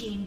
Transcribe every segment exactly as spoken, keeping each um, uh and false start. team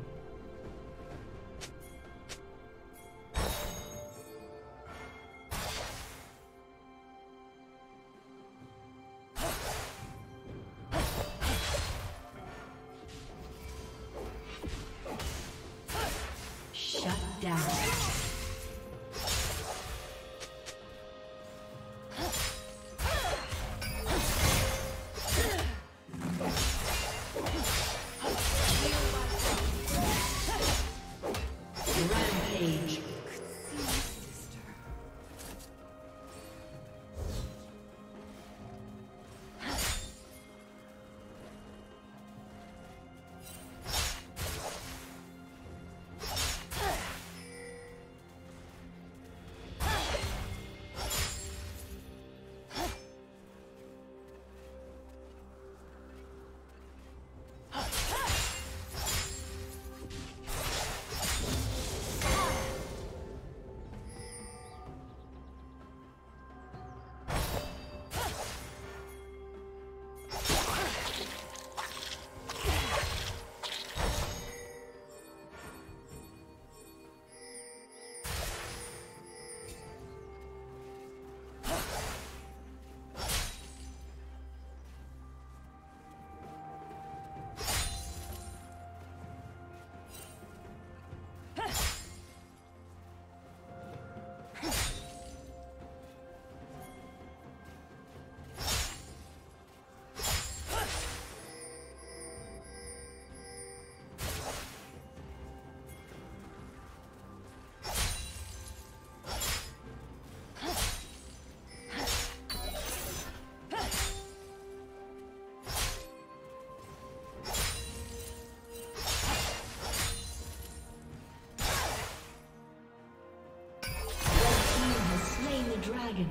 Dragon.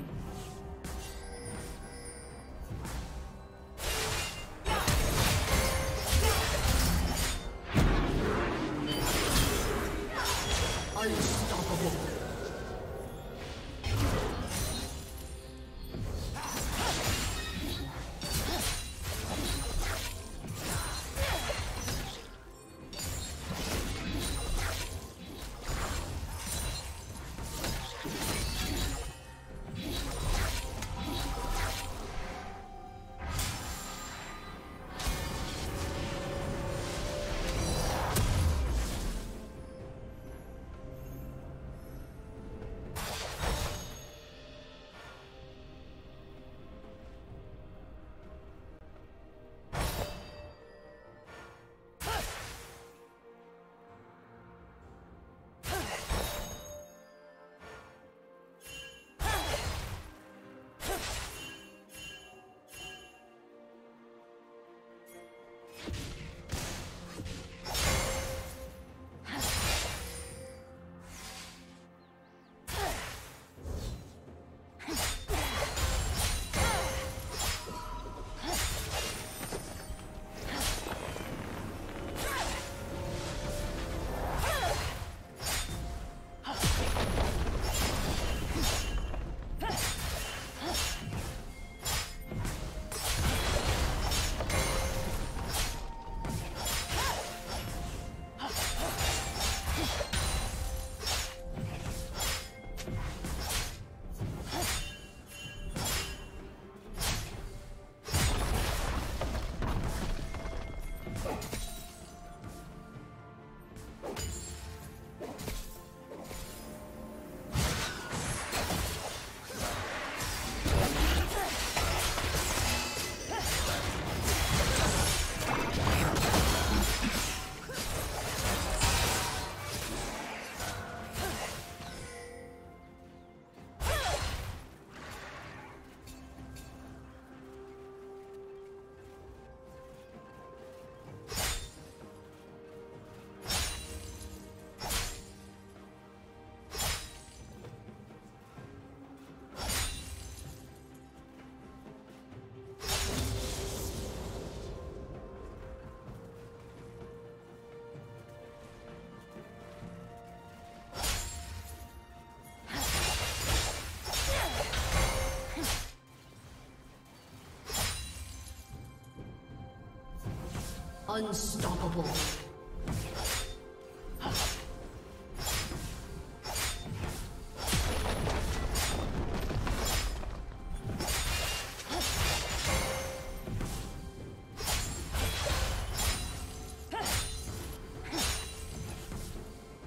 Unstoppable. Unstoppable.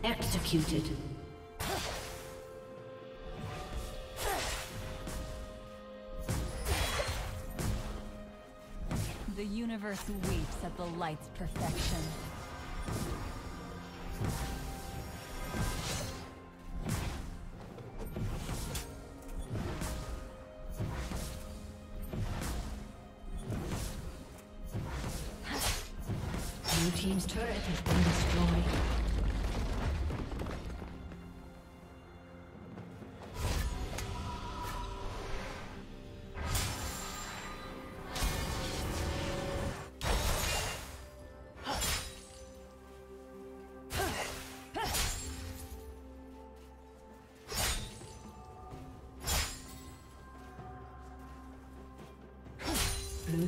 Executed. The universe weeps at the light's perfection. Blue team's turret has been destroyed. Blue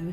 Blue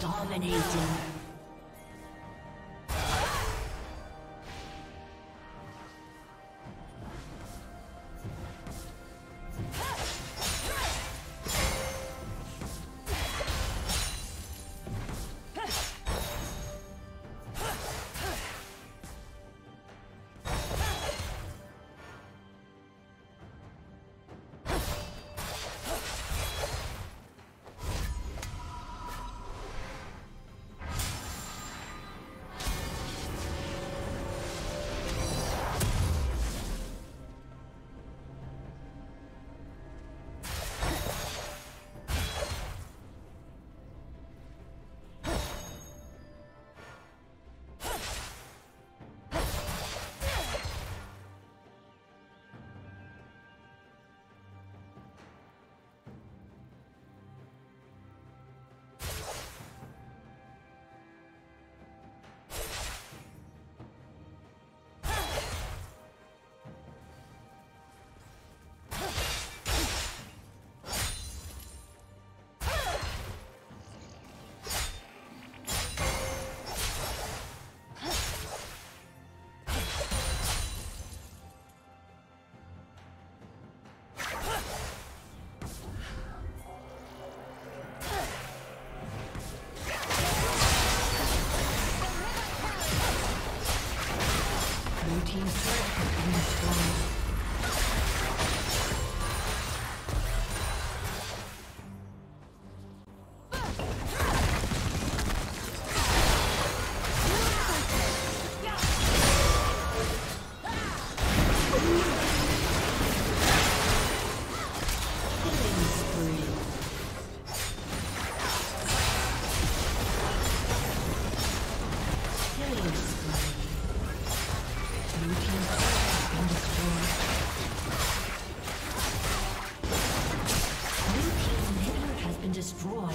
Dominating. Destroy.